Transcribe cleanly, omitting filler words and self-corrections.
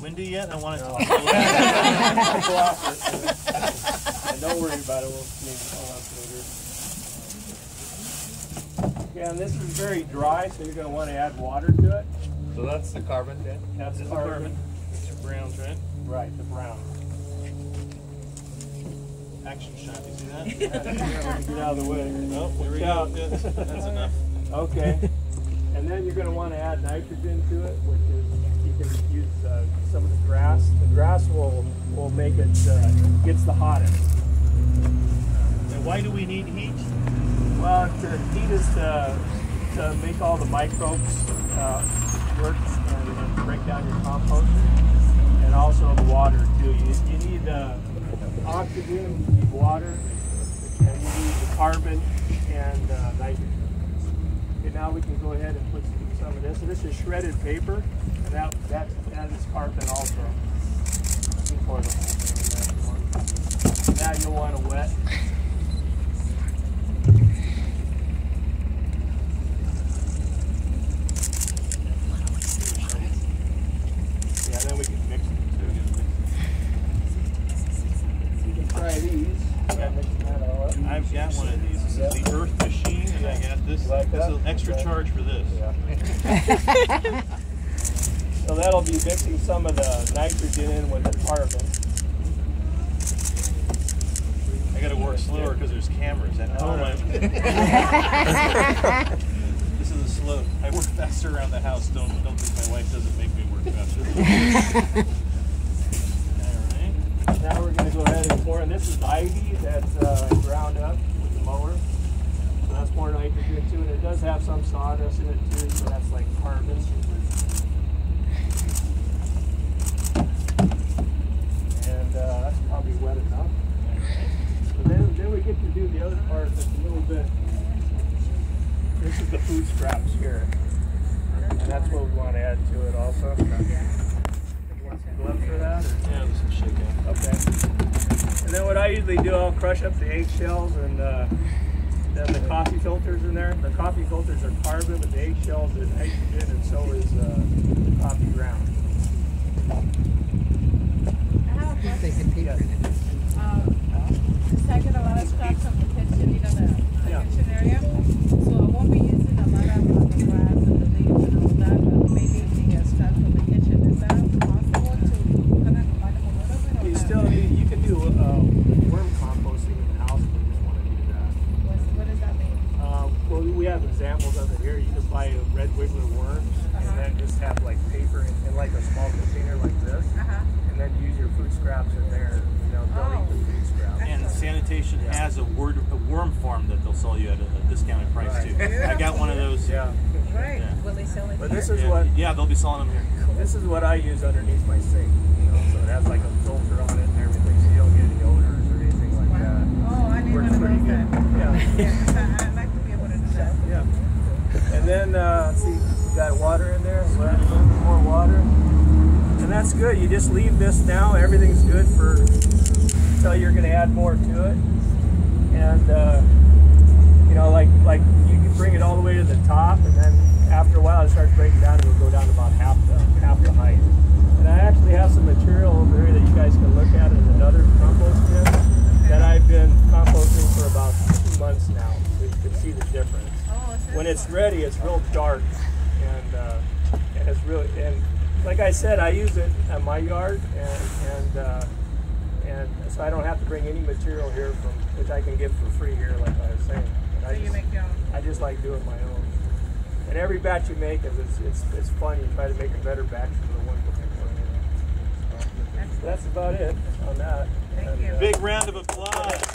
windy yet? I want it to. And don't worry about it. We'll clean it all up later. Yeah, and this is very dry, so you're going to want to add water to it. So that's the carbon, then? That's the carbon. It's your browns, right? Right, the brown. Action shot, you see that? Get out of the way. Nope, there we go. That's enough. Okay. And then you're going to want to add nitrogen to it, which is, you can use some of the grass. The grass will make it, gets the hottest. And why do we need heat? Well, the heat is to make all the microbes work and break down your compost. And also the water, too. You need oxygen, you need water, and you need the carbon and nitrogen. Okay, now we can go ahead and put some of this. And this is shredded paper, and that is carbon also. You can pour the whole thing in there. Now you'll want to wet. Yeah, then we can mix them too. You can try these. I've got one of these. This is the Earth Machine, and I got this. Like this is an extra charge for this. Yeah. So that'll be mixing some of the nitrogen in with the carbon. I got to work slower because there's cameras at home. This is a slow. I work faster around the house. Don't think my wife doesn't make me work faster. Now we're going to go ahead and pour, and this is ivy that's ground up with the mower. So that's more nitrogen too, and it does have some sawdust in it too, so that's like carbon. And that's probably wet enough. So then we get to do the other part that's a little bit, this is the food scraps here. And that's what we want to add to it also. Gloves for that? Yeah, there's some shit going. Okay. And then what I usually do, I'll crush up the eggshells and then the coffee filters in there. The coffee filters are carbon, but the eggshells is nitrogen, and so is the coffee ground. I get a lot of stuff from the kitchen, you know, the kitchen area. So I won't be using a lot of the grass and the leaves and all that, but maybe to get stuff from the kitchen. Is that possible to kind of combine them a little bit? You still need, you can do worm composting in the house if you just want to do that. What does that mean? Well, we have examples of it here. You just buy a red wiggler worm and then just have like paper in like a small container like this. And then use your food scraps in there, you know, building the food scraps. And sanitation has a worm farm that they'll sell you at a discounted price too. I got one of those. Right. Yeah. Will they sell it? But this is what. Yeah, they'll be selling them here. Cool. This is what I use underneath my sink. You know, so it has like a filter on it and everything, so you don't get any odors or anything like that. Oh, I need one of those. Yeah. I'd like to be able to do that. Yeah. And then see, you got water in there. So add a little more water. And that's good. You just leave this now. Everything's good for until you're going to add more to it. And you know, like. Bring it all the way to the top, and then after a while it starts breaking down and it'll go down to about half the height. And I actually have some material over here that you guys can look at in another compost bin that I've been composting for about 2 months now, so you can see the difference. When it's ready, it's real dark, and it's really, and like I said, I use it at my yard, and so I don't have to bring any material here from which I can get for free here, like I was saying. So you make your own? I just like doing my own. And every batch you make, it's fun. You try to make a better batch for the one particular. So that's about it on that. Thank you. Big round of applause.